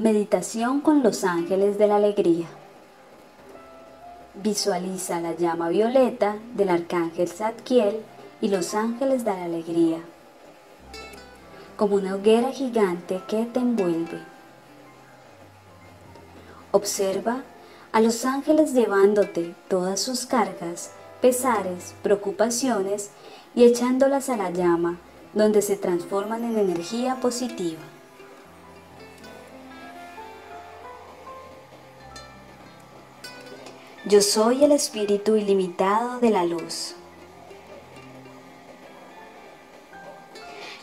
Meditación con los ángeles de la alegría. Visualiza la llama violeta del arcángel Zadkiel y los ángeles de la alegría, como una hoguera gigante que te envuelve. Observa a los ángeles llevándote todas sus cargas, pesares, preocupaciones y echándolas a la llama, donde se transforman en energía positiva. Yo soy el espíritu ilimitado de la luz.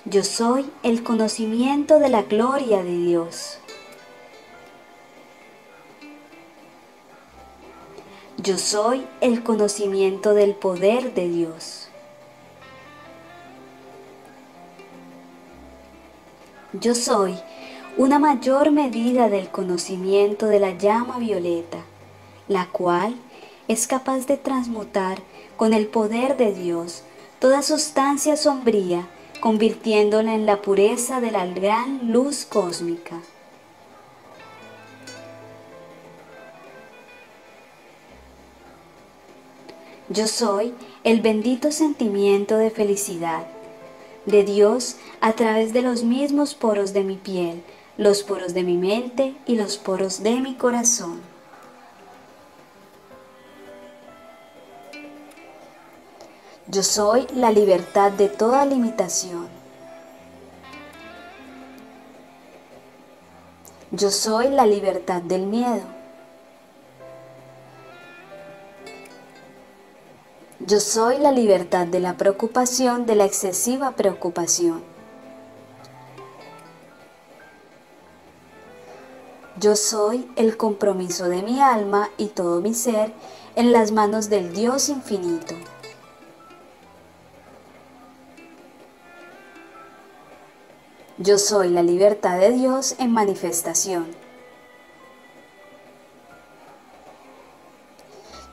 Yo soy el conocimiento de la gloria de Dios. Yo soy el conocimiento del poder de Dios. Yo soy una mayor medida del conocimiento de la llama violeta, la cual es capaz de transmutar con el poder de Dios toda sustancia sombría, convirtiéndola en la pureza de la gran luz cósmica. Yo soy el bendito sentimiento de felicidad de Dios a través de los mismos poros de mi piel, los poros de mi mente y los poros de mi corazón. Yo soy la libertad de toda limitación. Yo soy la libertad del miedo. Yo soy la libertad de la preocupación, de la excesiva preocupación. Yo soy el compromiso de mi alma y todo mi ser en las manos del Dios infinito. Yo soy la libertad de Dios en manifestación.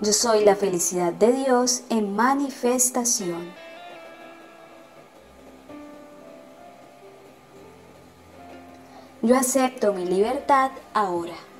Yo soy la felicidad de Dios en manifestación. Yo acepto mi libertad ahora.